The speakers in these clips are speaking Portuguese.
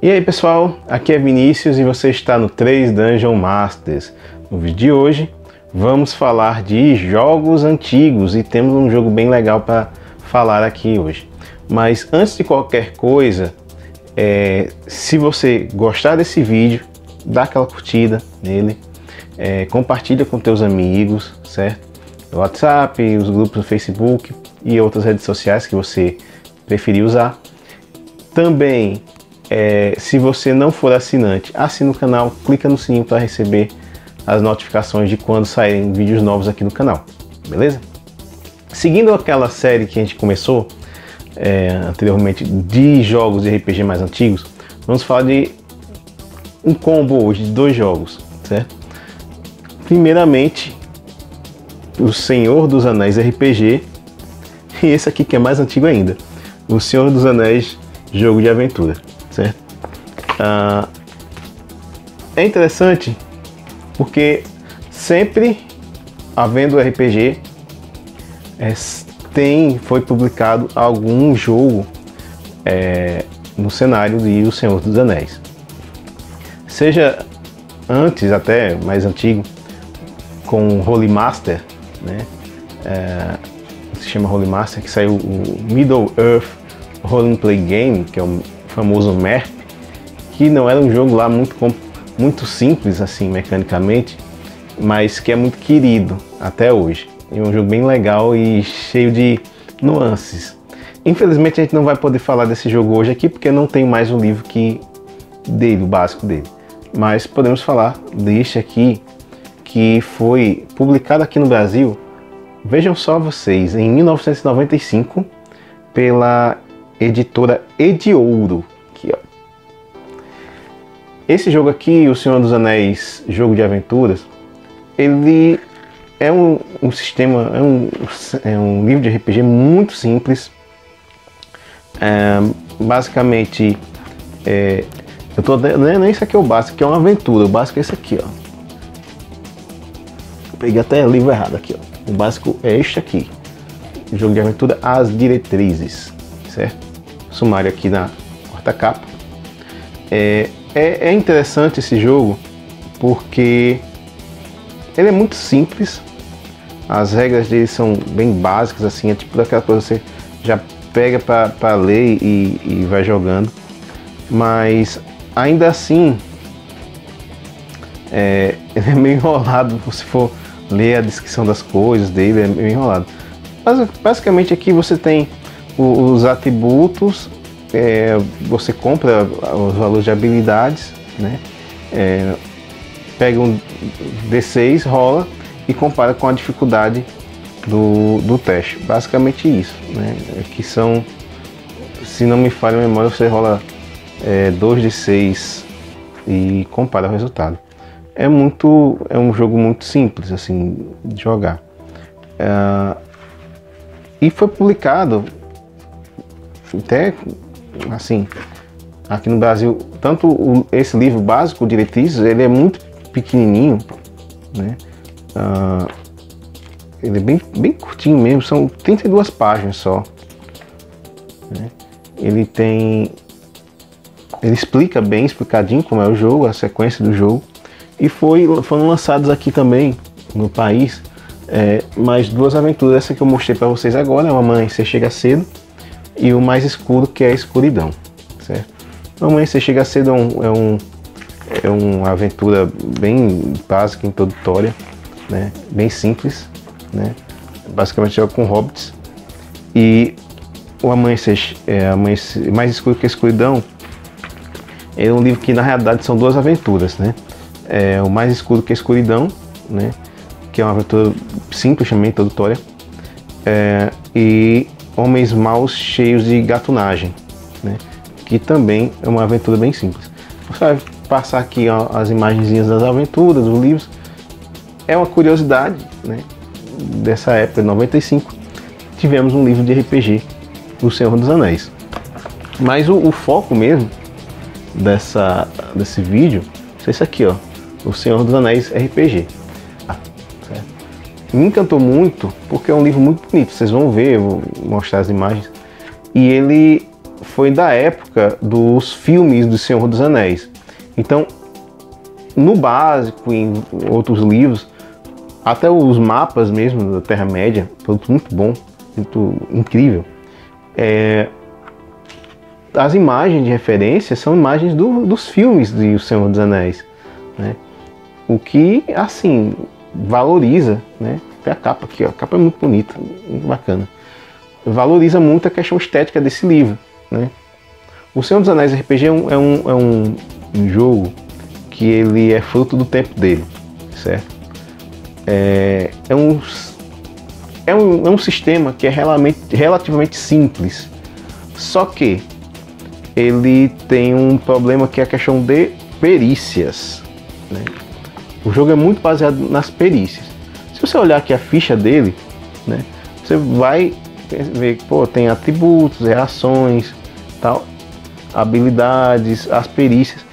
E aí pessoal, aqui é Vinícius e você está no 3 Dungeon Masters. No vídeo de hoje vamos falar de jogos antigos e temos um jogo bem legal para falar aqui hoje. Mas antes de qualquer coisa, se você gostar desse vídeo, dá aquela curtida nele, compartilha com teus amigos, certo? No WhatsApp, os grupos no Facebook e outras redes sociais que você preferir usar. Também... se você não for assinante, assina o canal, clica no sininho para receber as notificações de quando saírem vídeos novos aqui no canal, beleza? Seguindo aquela série que a gente começou anteriormente de jogos de RPG mais antigos, vamos falar de um combo hoje de dois jogos, certo? Primeiramente, o Senhor dos Anéis RPG, e esse aqui que é mais antigo ainda, o Senhor dos Anéis Jogo de Aventura. É interessante porque sempre havendo RPG foi publicado algum jogo no cenário de O Senhor dos Anéis, seja antes, até mais antigo, com o Rolemaster, né? Se chama Rolemaster, que saiu o Middle Earth Role Playing Game, que é o famoso MERP, que não era um jogo lá muito simples assim mecanicamente, mas que é muito querido até hoje. É um jogo bem legal e cheio de nuances. Infelizmente a gente não vai poder falar desse jogo hoje aqui porque não tem mais um livro o básico dele. Mas podemos falar deste aqui, que foi publicado aqui no Brasil, vejam só vocês, em 1995 pela editora Ediouro. Aqui, ó. Esse jogo aqui, O Senhor dos Anéis Jogo de Aventuras, ele é um livro de RPG muito simples. Basicamente, eu tô dando, isso aqui é o básico, que é uma aventura. O básico é esse aqui, ó. Eu peguei até o livro errado aqui, ó. O básico é este aqui. O jogo de aventura, As Diretrizes, certo? Sumário aqui na quarta capa. É interessante esse jogo porque ele é muito simples, as regras dele são bem básicas, assim, é tipo daquela coisa que você já pega para ler e vai jogando, mas ainda assim ele é meio enrolado. Se for ler a descrição das coisas dele, é meio enrolado. Mas basicamente aqui você tem os atributos. Você compra os valores de habilidades, né? Pega um D6, rola e compara com a dificuldade do teste. Basicamente isso, né? Que são, se não me falha a memória, você rola 2 D6 e compara o resultado. É um jogo muito simples assim de jogar. E foi publicado até assim, aqui no Brasil, tanto esse livro básico, Diretrizes, ele é muito pequenininho, né? Ele é bem curtinho mesmo, são 32 páginas só, né? Ele explica bem explicadinho como é o jogo, a sequência do jogo, e foram lançados aqui também no país mais duas aventuras. Essa que eu mostrei para vocês agora é O Amanhecer Chega Cedo e o Mais Escuro Que a Escuridão, certo? O Amanhecer Chega Cedo é uma aventura bem básica, introdutória, né? Bem simples, né? Basicamente joga com hobbits. E o Mais Escuro Que a Escuridão é um livro que na realidade são duas aventuras, né? O Mais Escuro Que a Escuridão, né? Que é uma aventura simples também, introdutória, e Homens Maus Cheios de Gatunagem, né? Que também é uma aventura bem simples. Você vai passar aqui, ó, as imagenzinhas das aventuras, dos livros. É uma curiosidade, né? Dessa época de 95, tivemos um livro de RPG do Senhor dos Anéis. Mas o foco mesmo desse vídeo é esse aqui, ó, O Senhor dos Anéis RPG. Me encantou muito porque é um livro muito bonito, vocês vão ver, eu vou mostrar as imagens. E ele foi da época dos filmes do Senhor dos Anéis. Então, no básico, em outros livros, até os mapas mesmo da Terra-média, tudo muito bom, muito incrível. As imagens de referência são imagens dos filmes de O Senhor dos Anéis, né? O que, assim, valoriza, né? Até a capa aqui, ó, a capa é muito bonita, muito bacana. Valoriza muito a questão estética desse livro, né? O Senhor dos Anéis RPG é um jogo que ele é fruto do tempo dele, certo? É um sistema que é relativamente simples, só que ele tem um problema que é a questão de perícias, né? O jogo é muito baseado nas perícias. Se você olhar aqui a ficha dele, né, você vai ver que tem atributos, reações, tal, habilidades, as perícias.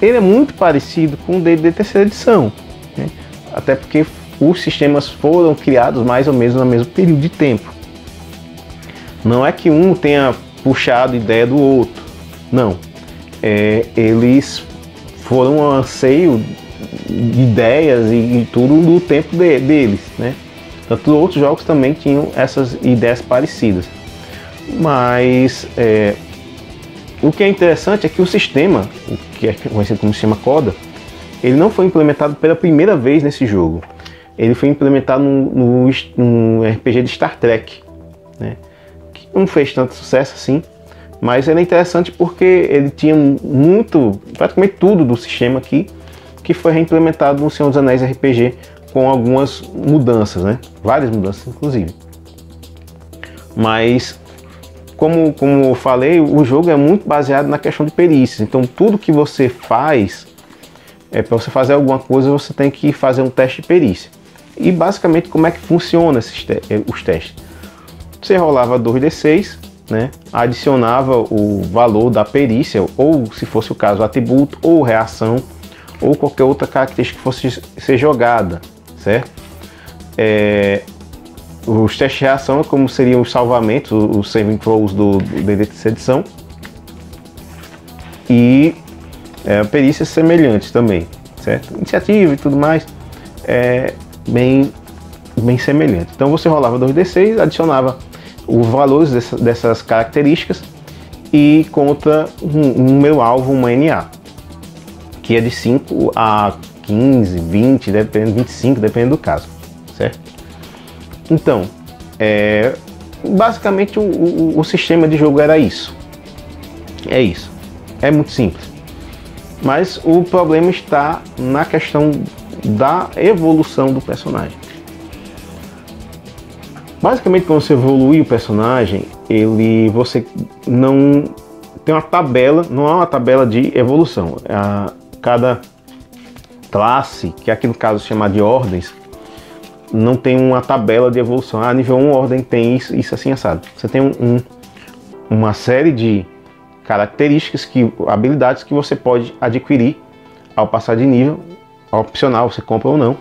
Ele é muito parecido com o D&D terceira edição, né? Até porque os sistemas foram criados mais ou menos no mesmo período de tempo. Não é que um tenha puxado ideia do outro, não. Eles foram um anseio de ideias e tudo do tempo deles, né? Tanto outros jogos também tinham essas ideias parecidas. Mas o que é interessante é que o sistema, o que é conhecido como sistema Coda, ele não foi implementado pela primeira vez nesse jogo. Ele foi implementado num RPG de Star Trek, né? Que não fez tanto sucesso assim, mas ele é interessante porque ele tinha praticamente tudo do sistema aqui, que foi reimplementado no Senhor dos Anéis RPG com algumas mudanças, né? Várias mudanças, inclusive. Mas, como eu falei, o jogo é muito baseado na questão de perícias. Então, tudo que você faz, para você fazer alguma coisa, você tem que fazer um teste de perícia. E, basicamente, como é que funciona os testes? Você rolava 2d6, né? Adicionava o valor da perícia, ou, se fosse o caso, atributo ou reação, ou qualquer outra característica que fosse ser jogada, certo? Os testes de reação, como seriam os salvamentos, os saving throws do D&D terceira edição, e perícias semelhantes também, certo? Iniciativa e tudo mais, bem semelhante. Então você rolava 2d6, adicionava os valores dessas características e contra um número alvo, uma NA. Que é de 5 a 15, 20, dependendo, 25, dependendo do caso, certo? Então, basicamente o sistema de jogo era isso. É muito simples. Mas o problema está na questão da evolução do personagem. Basicamente, quando você evolui o personagem, você não tem uma tabela, não é uma tabela de evolução. Cada classe, que aqui no caso é chamada de ordens, não tem uma tabela de evolução. Ah, nível 1 ordem tem isso, isso assim assado. Você tem uma série de características, habilidades que você pode adquirir ao passar de nível, opcional, você compra ou não.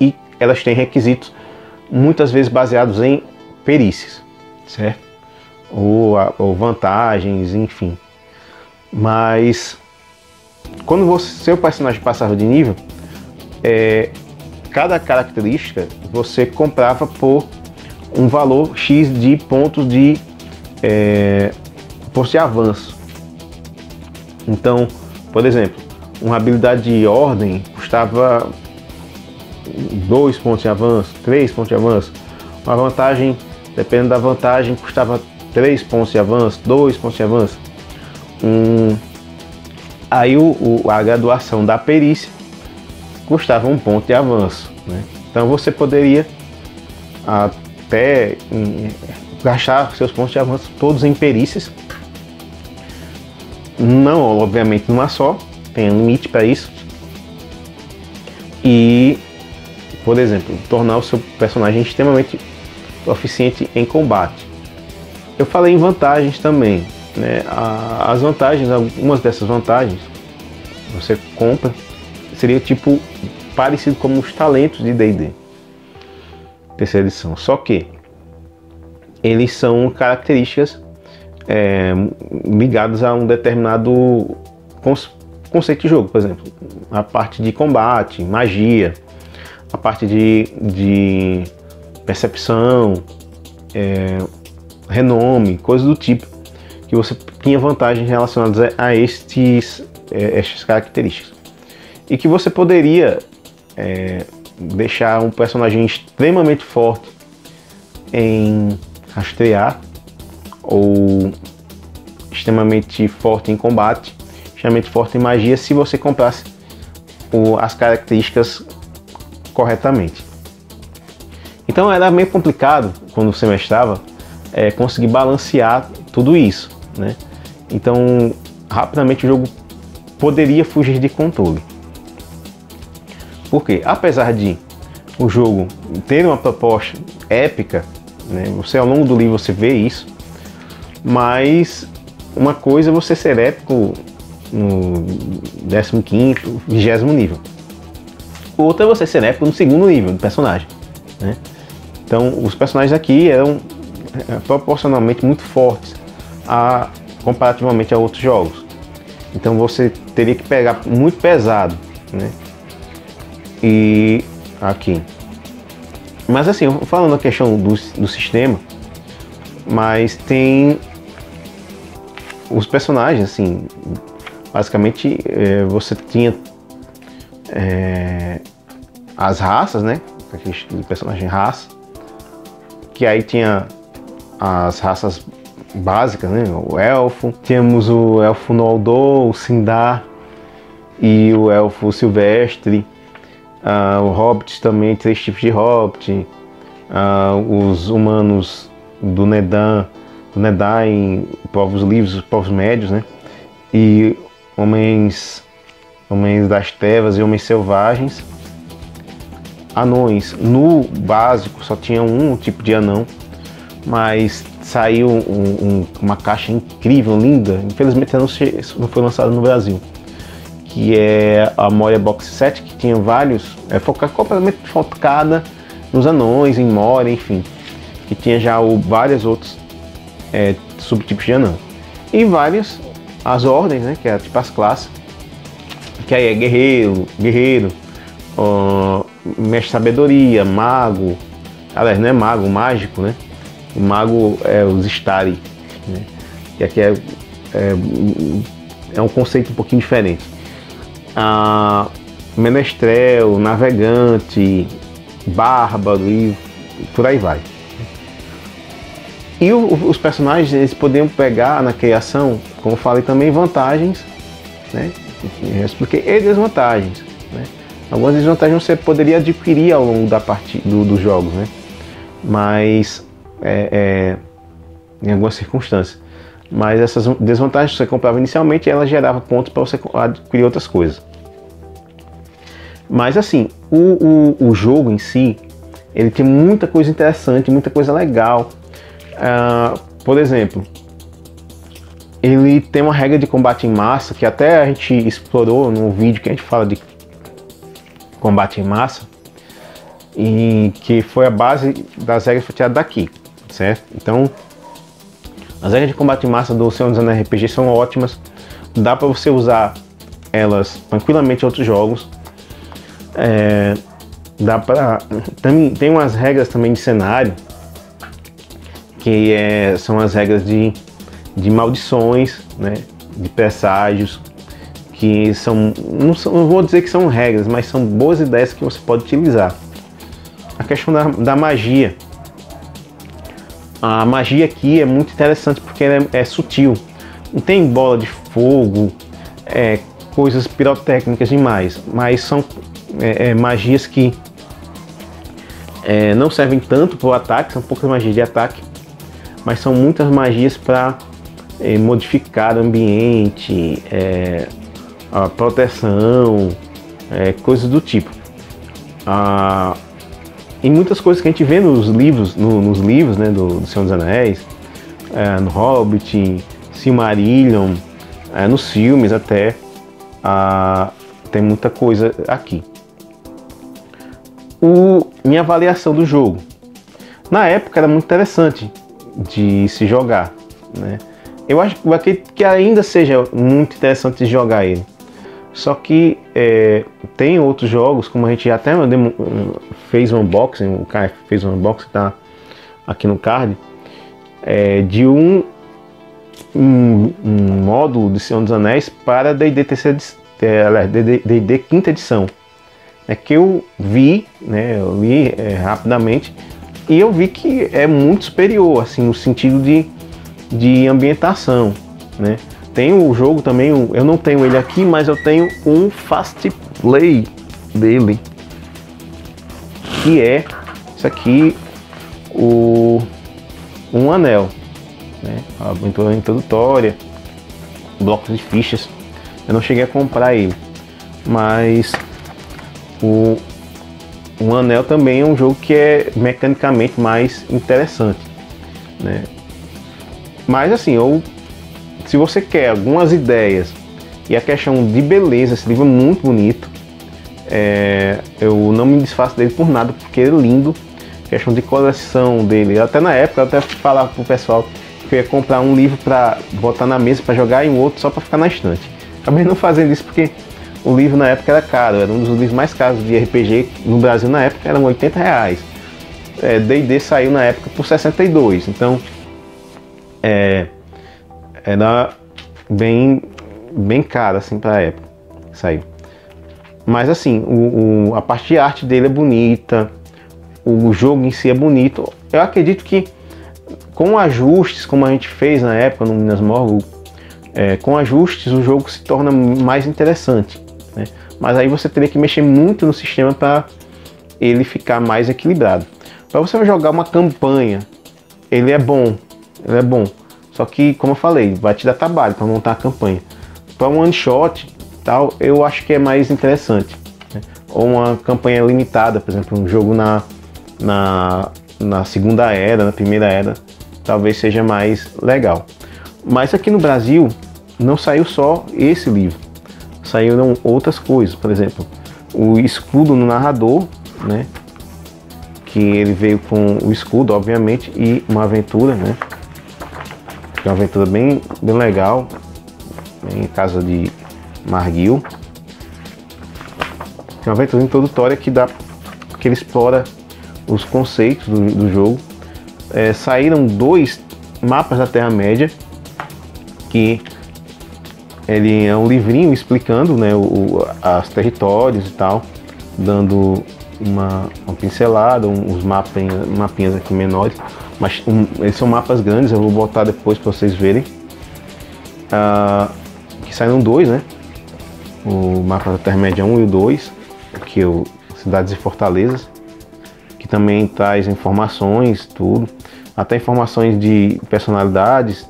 E elas têm requisitos, muitas vezes baseados em perícias, certo? Ou vantagens, enfim. Mas quando seu personagem passava de nível, cada característica você comprava por um valor X de pontos de avanço. Então, por exemplo, uma habilidade de ordem custava 2 pontos de avanço, 3 pontos de avanço. Uma vantagem, dependendo da vantagem, custava 3 pontos de avanço, 2 pontos de avanço. Aí a graduação da perícia custava 1 ponto de avanço, né? Então você poderia até gastar seus pontos de avanço todos em perícias. Não, obviamente, numa só, tem um limite para isso. E, por exemplo, tornar o seu personagem extremamente proficiente em combate. Eu falei em vantagens também. As vantagens, algumas dessas vantagens, você compra, seria tipo parecido como os talentos de D&D terceira edição, só que eles são características ligados a um determinado conceito de jogo, por exemplo, a parte de combate, magia, a parte de percepção, renome, coisas do tipo, que você tinha vantagens relacionadas a estas características. E que você poderia deixar um personagem extremamente forte em rastrear, ou extremamente forte em combate, extremamente forte em magia, se você comprasse as características corretamente. Então era meio complicado, quando você mestrava, conseguir balancear tudo isso, né? Então rapidamente o jogo poderia fugir de controle. Porque apesar de o jogo ter uma proposta épica, né, você ao longo do livro você vê isso, mas uma coisa é você ser épico no 15º, 20º nível, outra é você ser épico no 2º nível do personagem, né? Então os personagens aqui eram proporcionalmente muito fortes comparativamente a outros jogos, então você teria que pegar muito pesado, né? E aqui, mas assim, falando a questão do sistema, mas tem os personagens, assim, basicamente você tinha as raças, né, aquele personagem raça, que aí tinha as raças básicas, né? O elfo, temos o elfo Noldor, o Sindar e o elfo silvestre, o hobbit também, 3 tipos de hobbit, os humanos do Nedain, povos livres, os povos médios, né? E homens das trevas e homens selvagens, anões. No básico só tinha um tipo de anão, mas saiu uma caixa incrível, linda, infelizmente não foi lançada no Brasil, que é a Moria Box 7, que tinha vários, completamente focada nos anões, em Moria, enfim, que tinha já vários outros subtipos de anão, e várias as ordens, né, que é tipo as classes, que aí é guerreiro, mestre sabedoria, mago, aliás, não é mago, mágico, né? O mago é os Istari, né? E aqui é um conceito um pouquinho diferente. Menestrel, navegante, bárbaro e por aí vai. E os personagens, eles podiam pegar na criação, como eu falei também, vantagens, né? Eu expliquei, e desvantagens, né? Algumas desvantagens você poderia adquirir ao longo da partida, dos jogos, né? Mas em algumas circunstâncias, mas essas desvantagens que você comprava inicialmente, ela gerava pontos para você adquirir outras coisas. Mas assim, o jogo em si, ele tem muita coisa interessante, muita coisa legal. Por exemplo, ele tem uma regra de combate em massa, que até a gente explorou num vídeo que a gente fala de combate em massa, e que foi a base das regras que foi tirada daqui, certo? Então, as regras de combate em massa do Senhor dos Anéis RPG são ótimas, dá para você usar elas tranquilamente em outros jogos. Tem umas regras também de cenário, que são as regras de maldições, né, de presságios, que são não vou dizer que são regras, mas são boas ideias que você pode utilizar. A questão da magia. A magia aqui é muito interessante porque ela é sutil. Não tem bola de fogo, coisas pirotécnicas demais, mas são magias que não servem tanto para o ataque, são poucas magias de ataque, mas são muitas magias para modificar o ambiente, a proteção, coisas do tipo. E muitas coisas que a gente vê nos livros, né, do Senhor dos Anéis, no Hobbit, Silmarillion, nos filmes até, tem muita coisa aqui. Minha avaliação do jogo. Na época era muito interessante de se jogar, né? Eu acho que ainda seja muito interessante jogar ele. Só que tem outros jogos, como a gente até fez um unboxing, o Kai fez um unboxing, tá aqui no card, de um módulo de Senhor dos Anéis para D&D 5ª edição. É que eu vi, né, eu li rapidamente, e eu vi que é muito superior, assim, no sentido de ambientação, né? Tem o jogo também, eu não tenho ele aqui, mas eu tenho um fast play dele, que é isso aqui, o Um Anel, né? A aventura introdutória, blocos de fichas. Eu não cheguei a comprar ele, mas o Anel também é um jogo que é mecanicamente mais interessante, né? Mas assim, se você quer algumas ideias e a questão de beleza, esse livro é muito bonito. Eu não me desfaço dele por nada, porque ele é lindo. A questão de coleção dele, até na época eu até falava pro pessoal que eu ia comprar um livro para botar na mesa para jogar e um outro só para ficar na estante. Acabei não fazendo isso porque o livro na época era caro, era um dos livros mais caros de RPG no Brasil na época, eram R$80. D&D saiu na época por R$62, então era bem caro assim para a época, saiu. Mas assim, a parte de arte dele é bonita, o jogo em si é bonito. Eu acredito que com ajustes, como a gente fez na época no Minas Morgul, com ajustes o jogo se torna mais interessante, né? Mas aí você teria que mexer muito no sistema para ele ficar mais equilibrado. Para você jogar uma campanha, ele é bom, só que, como eu falei, vai te dar trabalho para montar a campanha. Para um one shot tal, eu acho que é mais interessante, né? Ou uma campanha limitada, por exemplo, um jogo na Segunda Era, na Primeira Era, talvez seja mais legal. Mas aqui no Brasil não saiu só esse livro, saíram outras coisas, por exemplo, o escudo no narrador, né? Que ele veio com o escudo, obviamente, e uma aventura, né? Uma aventura bem legal, em casa de Marguil. É uma aventura introdutória que ele explora os conceitos do jogo. Saíram dois mapas da Terra-média, que ele é um livrinho explicando, né, os territórios e tal, dando uma pincelada, uns mapinhas aqui menores, mas eles são mapas grandes, eu vou botar depois para vocês verem. Que saíram dois, né, o mapa da Terra-média 1 e o 2, que é o Cidades e Fortalezas, que também traz informações, tudo, até informações de personalidades,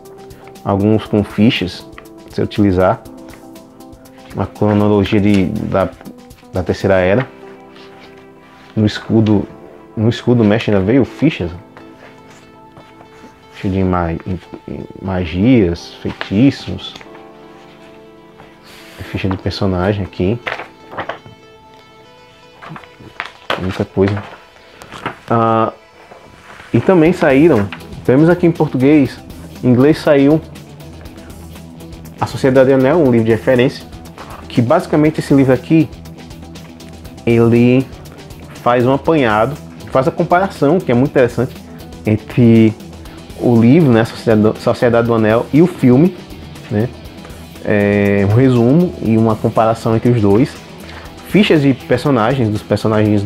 alguns com fichas, se utilizar, uma cronologia da Terceira Era. No escudo mestre ainda veio fichas, de magias, feitiços, ficha de personagem aqui, muita coisa. E também saíram, temos aqui em português, em inglês saiu a Sociedade do Anel, um livro de referência, que basicamente esse livro aqui, ele faz um apanhado, faz a comparação, que é muito interessante, entre o livro, né, Sociedade do Anel, e o filme, né, um resumo e uma comparação entre os dois, fichas de personagens, dos personagens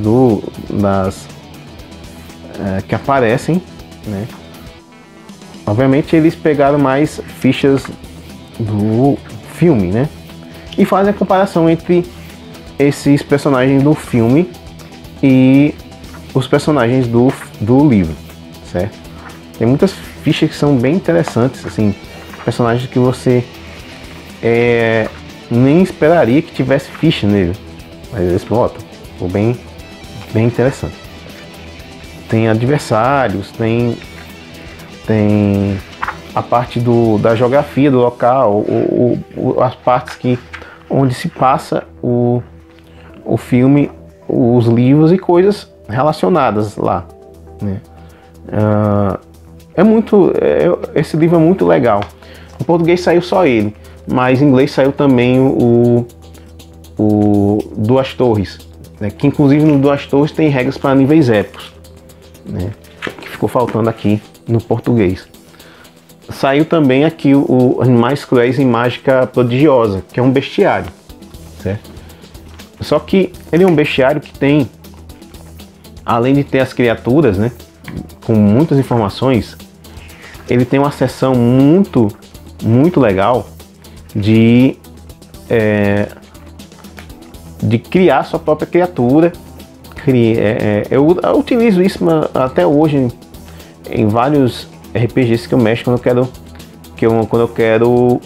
que aparecem, né. Obviamente eles pegaram mais fichas do filme, né, e fazem a comparação entre esses personagens do filme e os personagens do livro, certo? Tem muitas fichas que são bem interessantes, assim, personagens que você nem esperaria que tivesse ficha nele, mas eles botam, ficou bem interessante. Tem adversários, tem a parte da geografia do local, as partes onde se passa o filme, os livros e coisas relacionadas lá, né? Esse livro é muito legal. Em português saiu só ele, mas em inglês saiu também o Duas Torres, né? Que inclusive no Duas Torres tem regras para níveis épicos, né? Que ficou faltando aqui no português. Saiu também aqui o Animais Cruéis em Mágica Prodigiosa, que é um bestiário, certo? Só que ele é um bestiário que tem, além de ter as criaturas, né, com muitas informações, ele tem uma seção muito legal de criar sua própria criatura. Eu utilizo isso até hoje em vários RPGs que eu mexo quando eu quero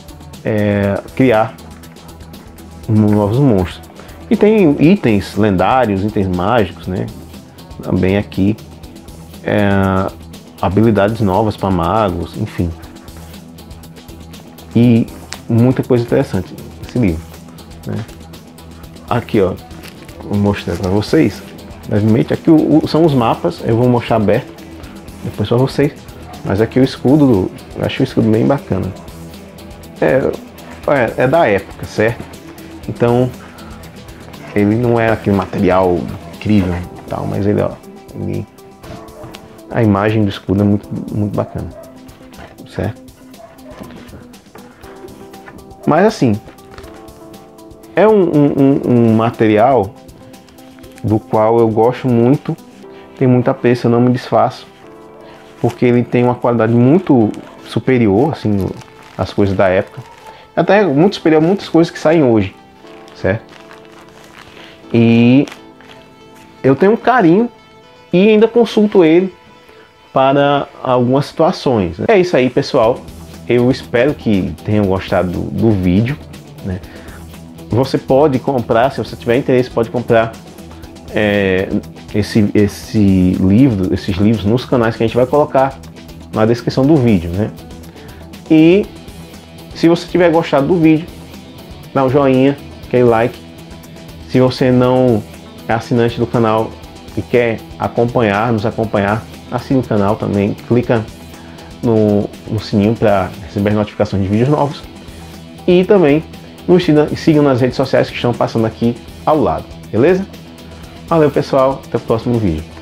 criar novos monstros. E tem itens lendários, itens mágicos, né? Também aqui habilidades novas para magos, enfim. E muita coisa interessante esse livro, né? Aqui, ó, vou mostrar para vocês. Basicamente, aqui são os mapas. Eu vou mostrar aberto depois para vocês. Mas aqui o escudo, eu acho o escudo bem bacana. É da época, certo? Então, ele não é aquele material incrível e tal, mas ele, ó, a imagem do escudo é muito bacana, certo? Mas assim, é um material do qual eu gosto muito, tem muita apreço, eu não me desfaço, porque ele tem uma qualidade muito superior, assim, às coisas da época. Até muito superior a muitas coisas que saem hoje, certo? E eu tenho um carinho e ainda consulto ele para algumas situações. É isso aí, pessoal. Eu espero que tenham gostado do vídeo, né? Você pode comprar, se você tiver interesse, pode comprar esses livros nos canais que a gente vai colocar na descrição do vídeo, né? E se você tiver gostado do vídeo, dá um joinha, aquele like. Se você não é assinante do canal e quer nos acompanhar, assine o canal também, clica no sininho para receber as notificações de vídeos novos. E também nos sigam nas redes sociais que estão passando aqui ao lado, beleza? Valeu, pessoal, até o próximo vídeo.